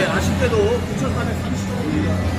네, 아쉽게도 9,430원입니다.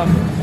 감사합니다.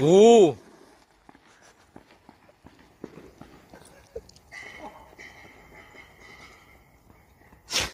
오!